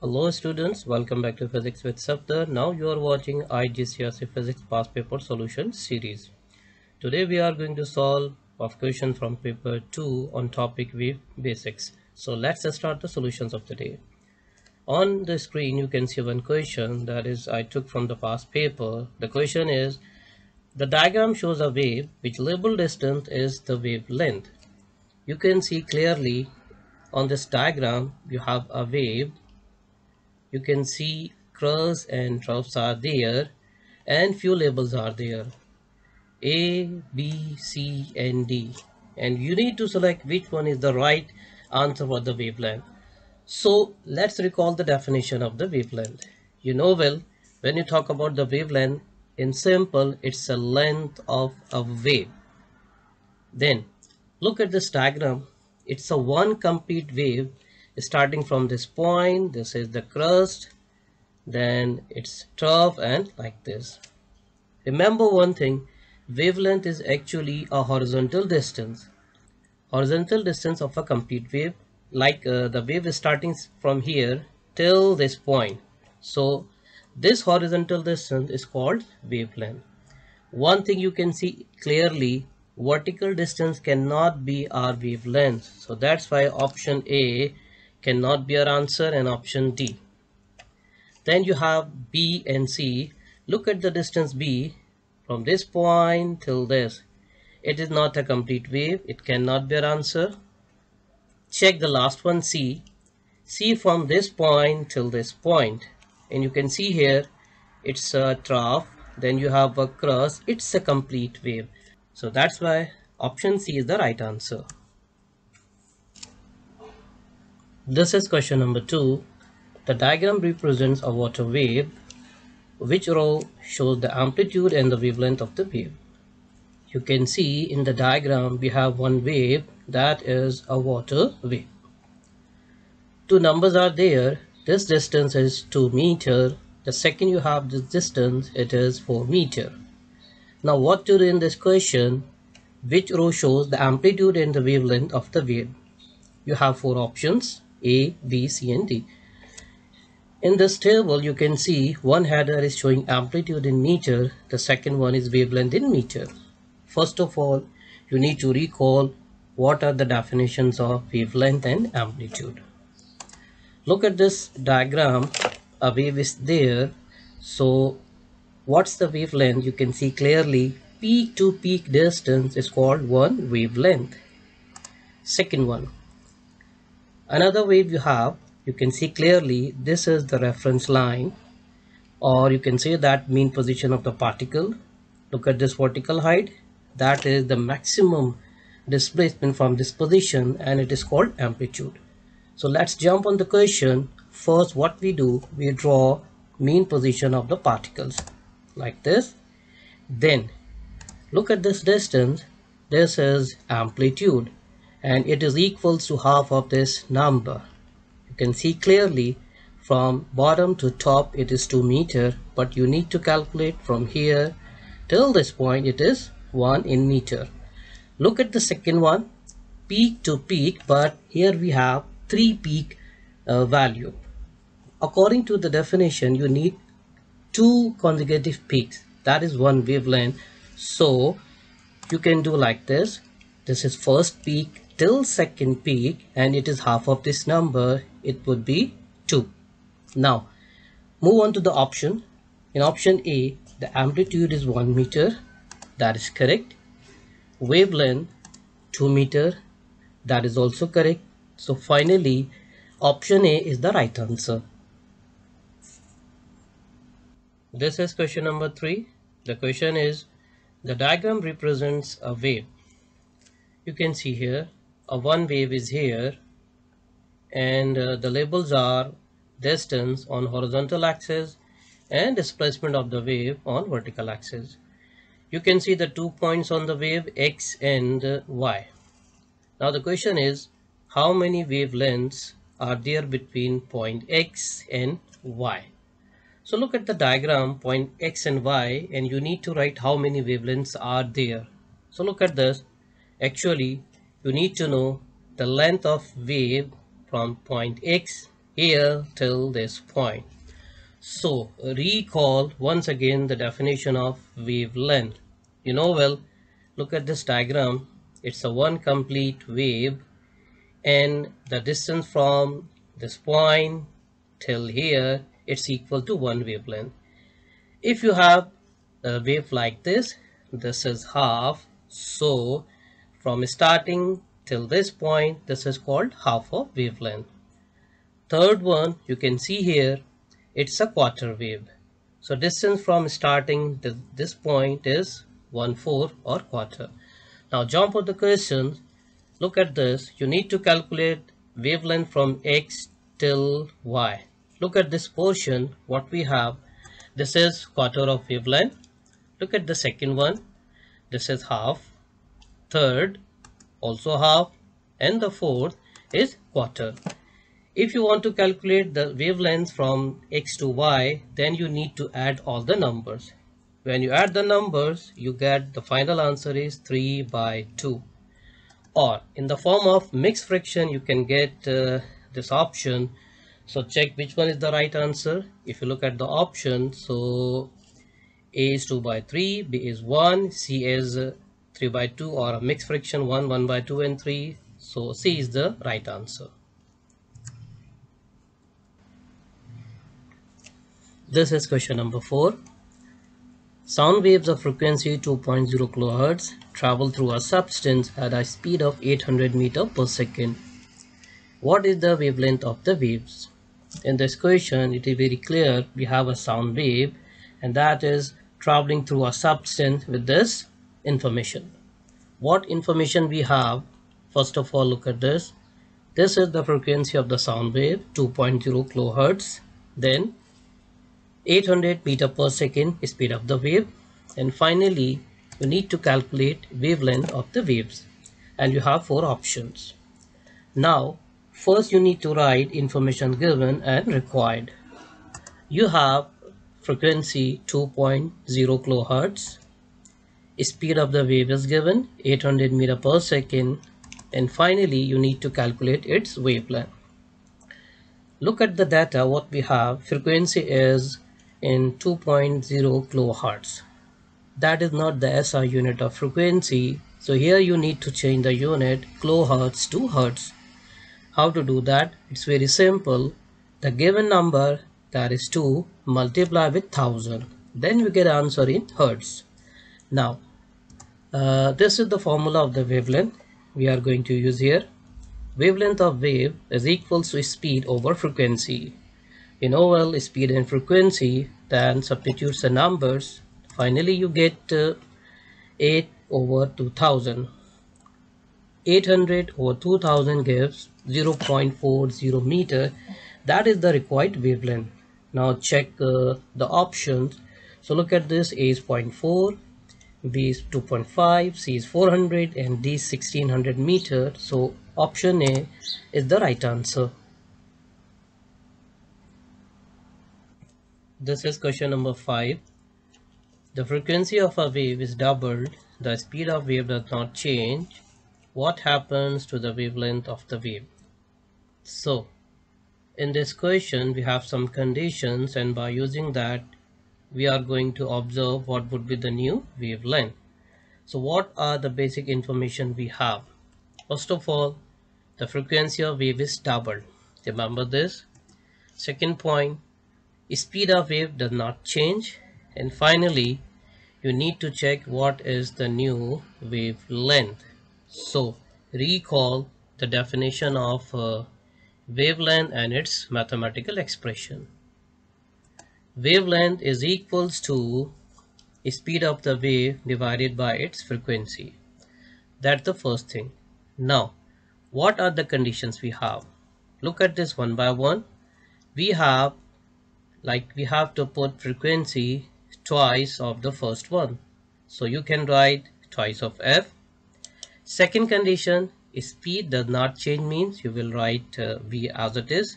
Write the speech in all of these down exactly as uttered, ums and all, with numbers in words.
Hello students, welcome back to Physics with Safdar. Now you are watching I G C S E Physics Past Paper Solution Series. Today we are going to solve of question from paper two on topic wave basics. So let's start the solutions of the day. On the screen you can see one question that is I took from the past paper. The question is, the diagram shows a wave which labeled distance is the wavelength. You can see clearly on this diagram you have a wave. You can see curves and troughs are there and few labels are there, A, B, C and D, and you need to select which one is the right answer for the wavelength. So let's recall the definition of the wavelength. You know well, when you talk about the wavelength, in simple it's a length of a wave. Then look at this diagram, it's a one complete wave. Starting from this point, this is the crust, then it's trough and like this. Remember one thing, wavelength is actually a horizontal distance. Horizontal distance of a complete wave, like uh, the wave is starting from here till this point. So this horizontal distance is called wavelength. One thing you can see clearly, vertical distance cannot be our wavelength. So that's why option A cannot be our answer and option D. Then you have B and C. Look at the distance B from this point till this. It is not a complete wave. It cannot be our answer. Check the last one, C. C from this point till this point. And you can see here it's a trough. Then you have a crust. It's a complete wave. So that's why option C is the right answer. This is question number two. The diagram represents a water wave. Which row shows the amplitude and the wavelength of the wave? You can see in the diagram we have one wave, that is a water wave. Two numbers are there. This distance is two meters. The second you have this distance, it is four meters. Now what to do in this question? Which row shows the amplitude and the wavelength of the wave? You have four options. A, B, C and D. In this table you can see one header is showing amplitude in meter, the second one is wavelength in meter. First of all, you need to recall what are the definitions of wavelength and amplitude. Look at this diagram, a wave is there. So what's the wavelength? You can see clearly peak to peak distance is called one wavelength. Second one. Another wave you have, you can see clearly this is the reference line, or you can say that mean position of the particle. Look at this vertical height, that is the maximum displacement from this position, and it is called amplitude. So let's jump on the question. First what we do, we draw mean position of the particles like this. Then look at this distance, this is amplitude. And it is equals to half of this number. You can see clearly from bottom to top it is two meters, but you need to calculate from here till this point it is one in meter. Look at the second one, peak to peak, but here we have three peak uh, value. According to the definition you need two consecutive peaks, that is one wavelength. So you can do like this, this is first peak till second peak, and it is half of this number, it would be two. Now move on to the option. In option A, the amplitude is one meter, that is correct. Wavelength two meter, that is also correct. So finally option A is the right answer. This is question number three. The question is, the diagram represents a wave. You can see here a one wave is here, and uh, the labels are distance on horizontal axis and displacement of the wave on vertical axis. You can see the two points on the wave, X and uh, Y. Now the question is, how many wavelengths are there between point X and Y? So look at the diagram, point X and Y, and you need to write how many wavelengths are there. So look at this, Actually, you need to know the length of wave from point X here till this point. So recall once again the definition of wavelength. You know well, look at this diagram. It's a one complete wave, and the distance from this point till here, it's equal to one wavelength. If you have a wave like this, this is half. So from starting till this point, this is called half of wavelength. Third one, you can see here, it's a quarter wave. So distance from starting to this point is one fourth or quarter. Now jump on the question. Look at this. You need to calculate wavelength from X till Y. Look at this portion, what we have. This is quarter of wavelength. Look at the second one. This is half. Third, also half. And the fourth is quarter. If you want to calculate the wavelength from X to Y, then you need to add all the numbers. When you add the numbers, you get the final answer is three by two. Or in the form of mixed fraction, you can get uh, this option. So check which one is the right answer. If you look at the option, so A is two by three, B is one, C is uh, three by two, or a mixed fraction one, one by two and three. So C is the right answer. This is question number four. Sound waves of frequency two point zero kilohertz travel through a substance at a speed of eight hundred meters per second. What is the wavelength of the waves? In this question, it is very clear we have a sound wave, and that is traveling through a substance with this information. What information we have? First of all, look at this. This is the frequency of the sound wave, two point zero kilohertz. Then eight hundred meter per second speed of the wave, and finally you need to calculate wavelength of the waves, and you have four options. Now first you need to write information given and required. You have frequency two point zero kilohertz, speed of the wave is given eight hundred meter per second, and finally you need to calculate its wavelength. Look at the data what we have. Frequency is in two point zero kilohertz. That is not the S I unit of frequency, so here you need to change the unit kilohertz to hertz. How to do that? It's very simple. The given number, that is two, multiply with one thousand, then you get answer in hertz. Now uh, this is the formula of the wavelength we are going to use here. Wavelength of wave is equals to speed over frequency. You know well, speed and frequency, then substitutes the numbers. Finally you get uh, eight over two thousand. eight hundred over two thousand gives zero point four zero meter. That is the required wavelength. Now check uh, the options. So look at this. A is zero point four, B is two point five, C is four hundred, and D is sixteen hundred meter. So option A is the right answer. This is question number five. The frequency of a wave is doubled. The speed of wave does not change. What happens to the wavelength of the wave? So in this question we have some conditions, and by using that we are going to observe what would be the new wavelength. So what are the basic information we have? First of all, the frequency of wave is doubled. Remember this. Second point, speed of wave does not change. And finally, you need to check what is the new wavelength. So recall the definition of uh, wavelength and its mathematical expression. Wavelength is equals to speed of the wave divided by its frequency. That's the first thing. Now what are the conditions we have? Look at this one by one. We have like we have to put frequency twice of the first one, so you can write twice of F. Second condition, speed does not change, means you will write uh, V as it is.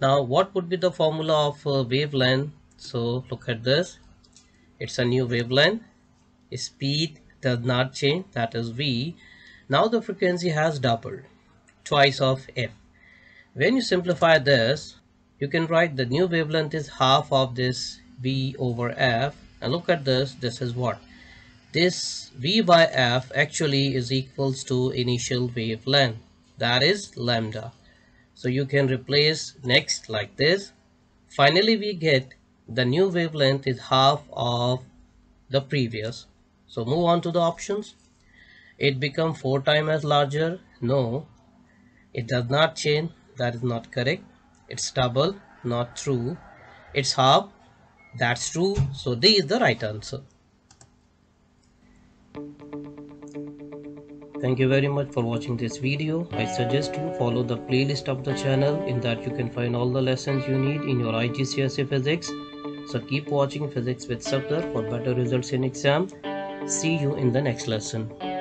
Now what would be the formula of uh, wavelength? So look at this. It's a new wavelength. Speed does not change, that is V. Now the frequency has doubled, twice of f. When you simplify this, you can write the new wavelength is half of this v over f. And look at this, this is what? This v by f actually is equals to initial wavelength, that is lambda. So you can replace next like this. Finally, we get the new wavelength is half of the previous. So move on to the options. It become four times as larger. No, it does not change. That is not correct. It's double, not true. It's half. That's true. So D is the right answer. Thank you very much for watching this video. I suggest you follow the playlist of the channel. In that you can find all the lessons you need in your I G C S E physics. So keep watching Physics with Safdar for better results in exam. See you in the next lesson.